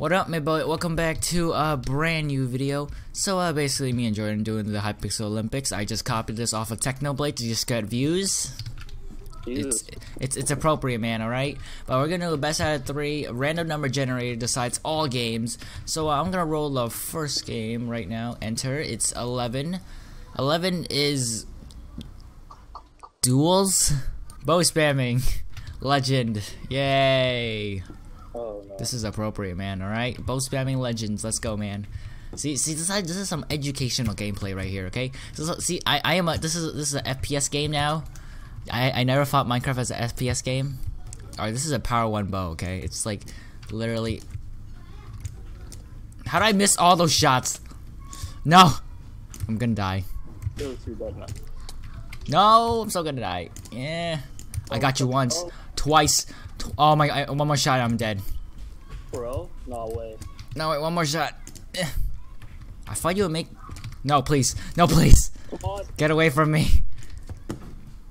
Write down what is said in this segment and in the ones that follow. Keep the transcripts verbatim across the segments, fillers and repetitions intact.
What up, my boy? Welcome back to a brand new video. So, uh, basically, me and Jordan doing the Hypixel Olympics. I just copied this off of Technoblade to just get views. It's, it's it's appropriate, man, alright? But we're gonna do the best out of three. A random number generator decides all games. So, uh, I'm gonna roll the first game right now. Enter. It's eleven. eleven is... duels? Bow spamming. Legend. Yay. Oh, no. This is appropriate, man, alright? Bow spamming legends, let's go, man. See, see, this, this is some educational gameplay right here, okay? So, see, I, I am a, this is, this is an F P S game now. I, I never thought Minecraft as an F P S game. Alright, this is a power one bow, okay? It's like, literally... How did I miss all those shots? No! I'm gonna die. No, I'm still gonna die. Yeah. I got you once, twice, oh my god, one more shot, I'm dead. Bro? No way. No, wait, one more shot. I thought you would make... No, please. No, please. Come on. Get away from me.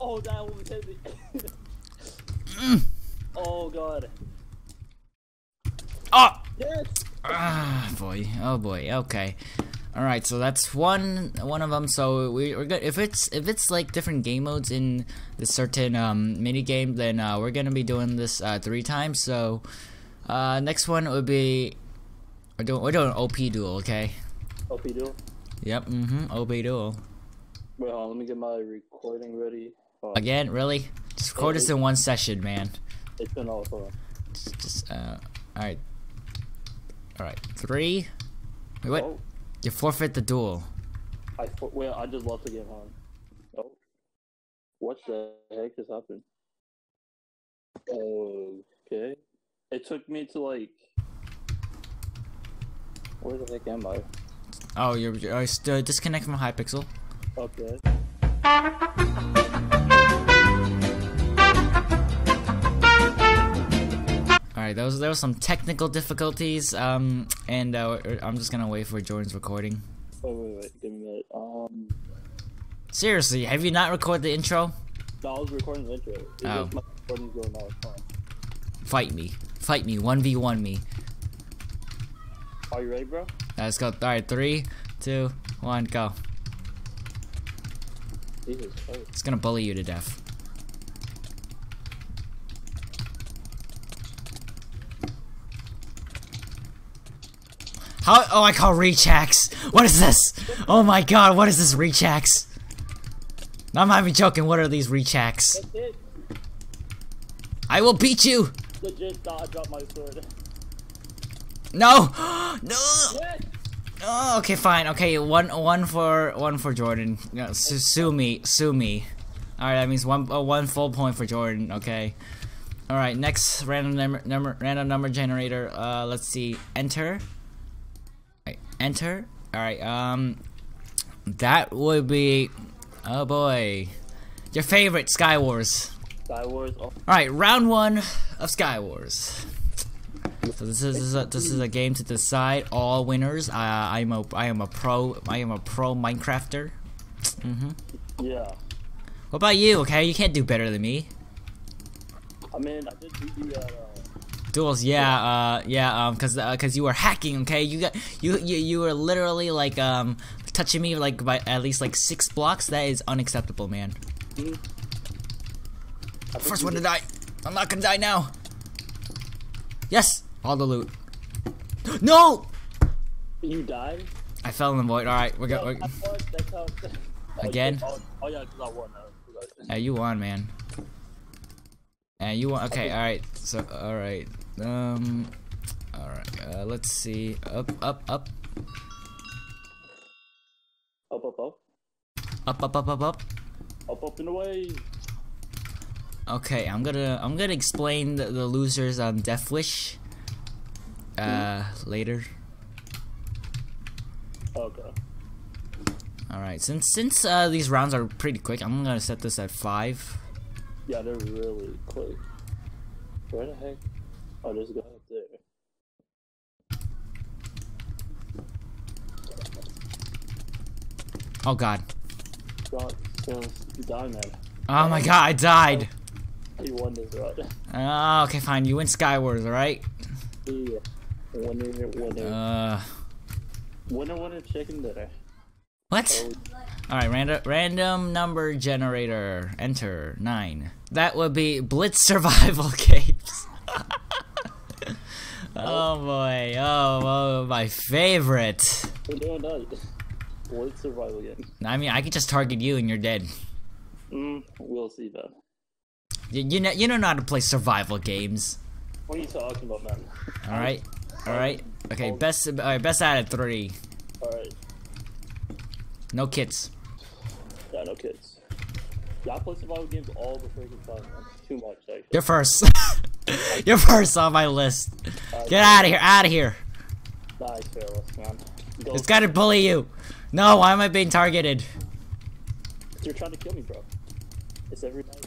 Oh, that was heavy. mm. Oh, God. Oh! Yes. Ah, boy. Oh, boy. Okay. Alright, so that's one one of them. So we, we're good. If it's if it's like different game modes in the certain um, mini game, then uh, we're gonna be doing this uh, three times. So uh, next one would be we're doing we're doing an O P duel, okay? O P duel. Yep. Mm-hmm. O P duel. Wait, hold on, let me get my recording ready. Oh. Again, really? Just record this in one session, man. It's been all fun. Just, just uh, all right, all right, three. Wait, what? Oh. You forfeit the duel. I for wait, I just lost the game on. Oh. What the heck just happened? Okay. It took me to like... Where the heck am I? Oh, you're, you're uh, disconnect from Hypixel. Okay. Alright, those there were some technical difficulties, um, and uh, I'm just gonna wait for Jordan's recording. Oh wait, wait, give me a minute. Um. Seriously, have you not recorded the intro? No, I was recording the intro. It oh. My recording's going on. Fight me, fight me, one v one me. Are you ready, bro? Right, let's go. Alright, three, two, one, go. Jesus Christ. It's gonna bully you to death. How? Oh, I call reach hacks. What is this? Oh my god, what is this reach hacks? I'm not even joking, what are these reach hacks? That's it. I will beat you! Legit thought I dropped my sword. No! No! Yes. Oh, okay, fine. Okay, one one for one for Jordan. No, su sue me, sue me. Alright, that means one, oh, one full point for Jordan, okay. Alright, next random number, number random number generator. Uh let's see. Enter. Enter. Alright, um, that would be, oh boy, your favorite, Sky Wars. Sky Wars. Oh. Alright, round one of Sky Wars. So this is, this is a, this is a game to decide all winners. Uh, I'm a I am a pro I am a pro Minecrafter. Mm-hmm. Yeah. What about you? Okay, you can't do better than me. I mean, I did do the. Uh, Duels, yeah, uh, yeah, um, cause, uh, cause you were hacking, okay? You got, you, you, you were literally like, um, touching me like by at least like six blocks. That is unacceptable, man. Mm-hmm. First one to die. I'm not gonna die now. Yes, all the loot. No. You died. I fell in the void. All right, we're no, going. Again. Oh, oh yeah, cause I won. Yeah, you won, man. And you won. Okay, all right. So, all right. Um, all right. Uh, let's see. Up, up, up. Up, up, up. Up, up, up, up, up. Up, up and away. Okay, I'm gonna, I'm gonna explain the, the losers on Death Wish. Uh, mm. later. Okay. All right. Since since uh, these rounds are pretty quick, I'm gonna set this at five. Yeah, they're really quick. Where the heck? Oh, there's a guy up there. Oh god. God, you died, man. Oh my god, I died. You won this, right? Oh, okay, fine. You win Sky Wars, alright? Yeah. Winner, winner. Uh. Winner, winner, chicken dinner. What? All right, random random number generator. Enter nine. That would be Blitz survival games. Oh boy! Oh, oh, my favorite. Blitz survival game. I mean, I could just target you and you're dead. Mm, we'll see that. You, you know, you don't know how to play survival games. What are you talking about, man? All right, all right. Okay, best. All right, best out of three. All right. No kids. Yeah, no kids. Yeah, I play survival games all the freaking time, man. Too much, actually. You're first. You're first on my list. Right, Get out of here, out of here. Nice, fearless, man. Go. It's gotta bully you. No, why am I being targeted? You're trying to kill me, bro. It's every night.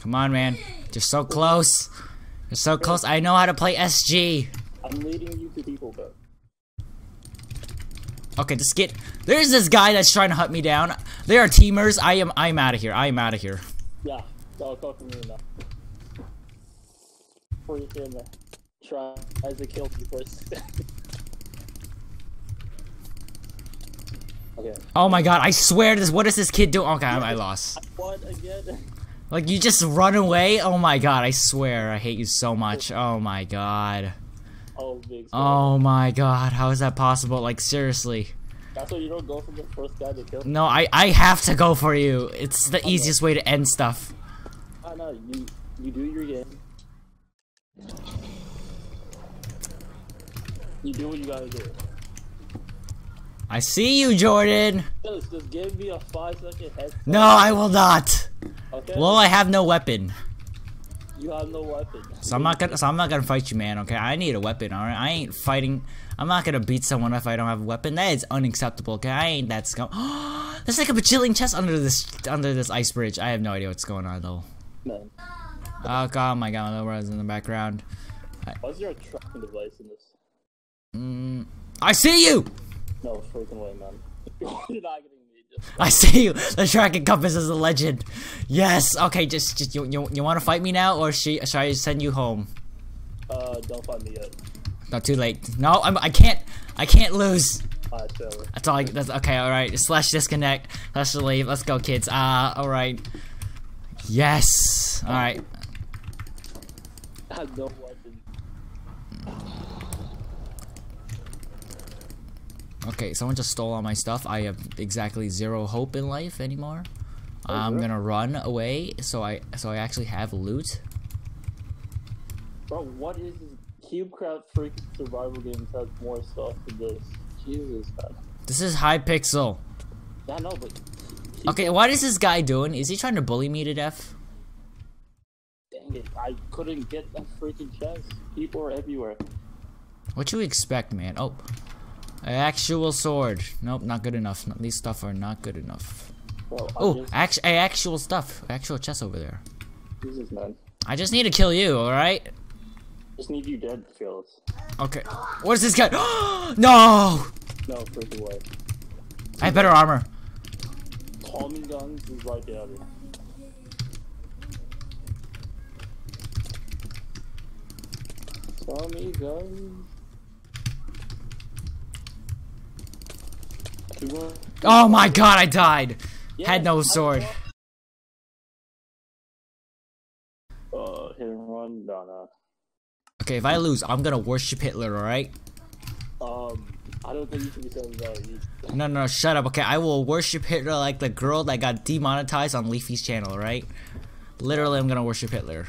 Come on, man. You're so close. You're so close. I know how to play S G. I'm leading you to people, bro. Okay, just get. There's this guy that's trying to hunt me down. They are teamers. I am. I am out of here. I am out of here. Yeah, I'll talk to me now. Before you can try as a kill people. Okay. Oh my God! I swear this. What is this kid doing? Okay, I lost. I won again. Like you just run away. Oh my God! I swear I hate you so much. Oh my God. Oh, oh my God, how is that possible? Like, seriously. That's why you don't go for the first guy to kill. No, I, I have to go for you. It's the okay. easiest way to end stuff. I know, you, you do your game. You do what you gotta do. I see you, Jordan. Just, just give me a five second head start. No, I will not. Okay. Well, I have no weapon. You have no weapon. So I'm not gonna. So I'm not gonna fight you, man. Okay, I need a weapon. All right, I ain't fighting. I'm not gonna beat someone if I don't have a weapon. That is unacceptable. Okay, I ain't that scum. There's like a bajillion chests under this under this ice bridge. I have no idea what's going on though. No. Oh God, my God, no runs in the background. Why's there a tracking device in this? Mm, I see you. No freaking way, man. You're not getting me. I see you. The tracking compass is a legend. Yes. Okay. Just, just you, you, you want to fight me now, or she, should I send you home? Uh, don't fight me yet. Not too late. No, I'm. I can't. I can't lose. Alright, that's all. I, that's okay. All right. Slash disconnect. Slash leave. Let's go, kids. Uh, all right. Yes. All right. I have no weapon. Okay, someone just stole all my stuff. I have exactly zero hope in life anymore. Oh, I'm really? gonna run away, so I so I actually have loot. Bro, what is this? CubeCraft freaking survival games has more stuff than this. Jesus, man. This is Hypixel. I know, but. Okay, what is this guy doing? Is he trying to bully me to death? Dang it! I couldn't get that freaking chest. People are everywhere. What you expect, man? Oh. Actual sword. Nope, not good enough. These stuff are not good enough. Well, oh, act actual stuff. Actual chest over there. Jesus, man. I just need to kill you, alright? Just need you dead, Phyllis. Okay. What is this guy? No! No, freaking way. I have better armor. Tommy guns is right there. Tommy guns. Oh my God, I died! Yeah, had no sword. Uh, hit and run, no, no. Okay, if I lose, I'm gonna worship Hitler, alright? Um, I don't think you should be saying that. No, no, no, shut up. Okay, I will worship Hitler like the girl that got demonetized on Leafy's channel, alright? Literally, I'm gonna worship Hitler.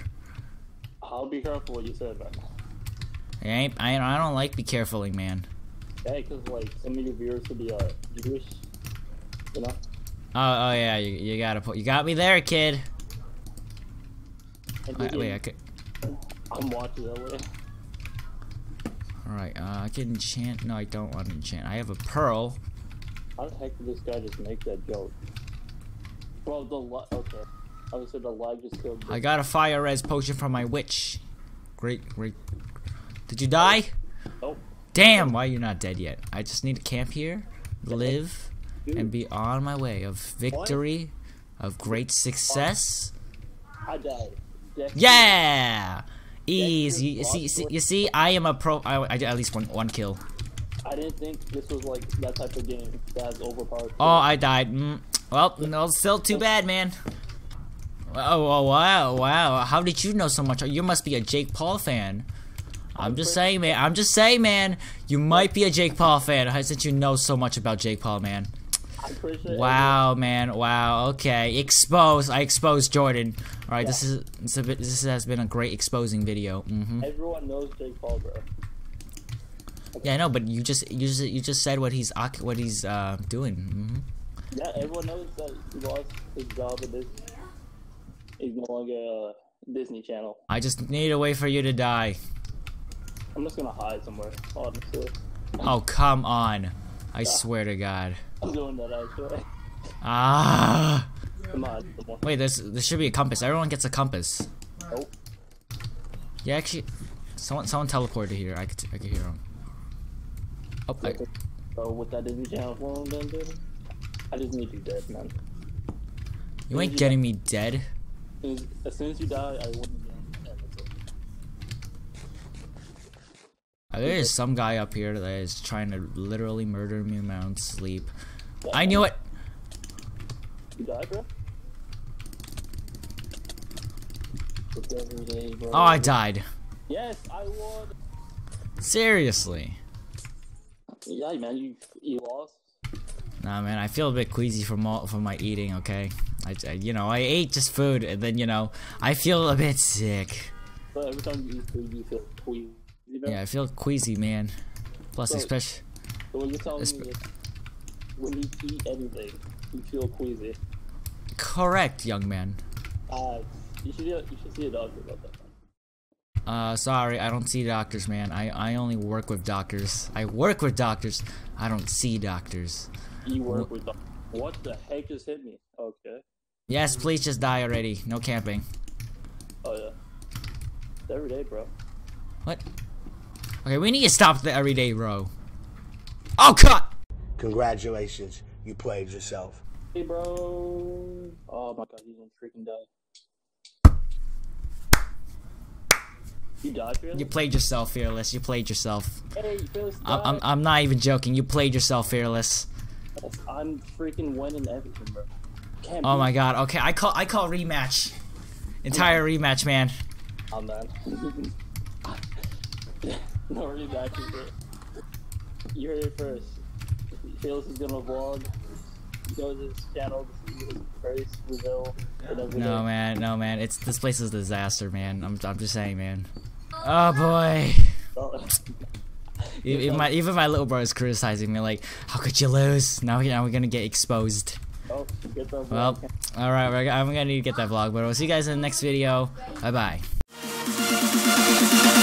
I'll be careful what you said, man. I ain't, I, ain't, I don't like be carefuling, man. Hey, cause like some of your viewers could be uh Jewish, you know. Oh, oh yeah, you, you gotta put. You got me there, kid. All right, wait, I could. I'm watching that way. All right, uh, I can enchant. No, I don't want to enchant. I have a pearl. How the heck did this guy just make that joke? Well, the li- okay. I was saying the live just killed me. I got a fire res potion from my witch. Great, great. Did you die? Nope. Damn, why are you not dead yet? I just need to camp here, live, Dude. and be on my way of victory, what? of great success. I died. Definitely. Yeah! Easy. You see, see, you see, I am a pro. I, I did at least one one kill. I didn't think this was like that type of game that's overpowered. Oh, I died. Mm. Well, no, still too bad, man. Oh, oh, wow, wow. How did you know so much? You must be a Jake Paul fan. I'm just saying, man. I'm just saying, man. You might be a Jake Paul fan since you know so much about Jake Paul, man. Wow, man. Wow. Okay. Exposed. I exposed Jordan. All right. Yeah. This is this, is a bit, this has been a great exposing video. Mm-hmm. Everyone knows Jake Paul, bro. Okay. Yeah, I know, but you just you just you just said what he's what he's uh, doing. Mm-hmm. Yeah, everyone knows that he lost his job at Disney. He's no longer a Disney Channel. I just need a way for you to die. I'm just gonna hide somewhere, honestly. Oh, come on. I yeah. swear to God. I'm doing that, I swear. Ah. Come on. Wait, there's, there should be a compass. Everyone gets a compass. Nope. Yeah, actually, someone someone teleported here. I could, I could hear him. Oh, I... So, with that Disney Channel phone, then, dude, I just need you dead, man. You ain't getting me dead. As soon as you die, I wouldn't. There is some guy up here that is trying to literally murder me in my own sleep. Yeah, I knew it! You died, bro? Day, bro. Oh, I died. Yes, I won! Seriously? Yeah, man, you, you lost. Nah, man, I feel a bit queasy from all, from my eating, okay? I, I, you know, I ate just food, and then, you know, I feel a bit sick. But every time you eat food, you feel queasy. You know? Yeah, I feel queasy, man. Plus, so, especially so when you tell me that when you eat anything, you feel queasy. Correct, young man. Uh, you should you should see a doctor about that. Uh, sorry, I don't see doctors, man. I I only work with doctors. I work with doctors. I don't see doctors. You work with doctors. What the heck just hit me? Okay. Yes, please just die already. No camping. Oh yeah. It's every day, bro. What? Okay, we need to stop the everyday row. Oh, cut! Congratulations, you played yourself. Hey, bro. Oh my God, he's gonna freaking die. You died, Fearless? You played yourself, Fearless. You played yourself. Hey, Fearless, died. I'm, I'm, I'm not even joking. You played yourself, Fearless. I'm freaking winning everything, bro. Can't oh my God. Okay, I call, I call rematch. Entire rematch, man. I'm done. No, we're back here. You heard it first. Fearless is gonna vlog. Go to his channel. First reveal. No man, no man. It's this place is a disaster, man. I'm, I'm just saying, man. Oh boy. Oh. even my even my little bro is criticizing me, like, how could you lose? Now we now we're gonna get exposed. Oh, get that vlog. Well, all right, we're, I'm gonna need to get that vlog, but we'll see you guys in the next video. Bye bye.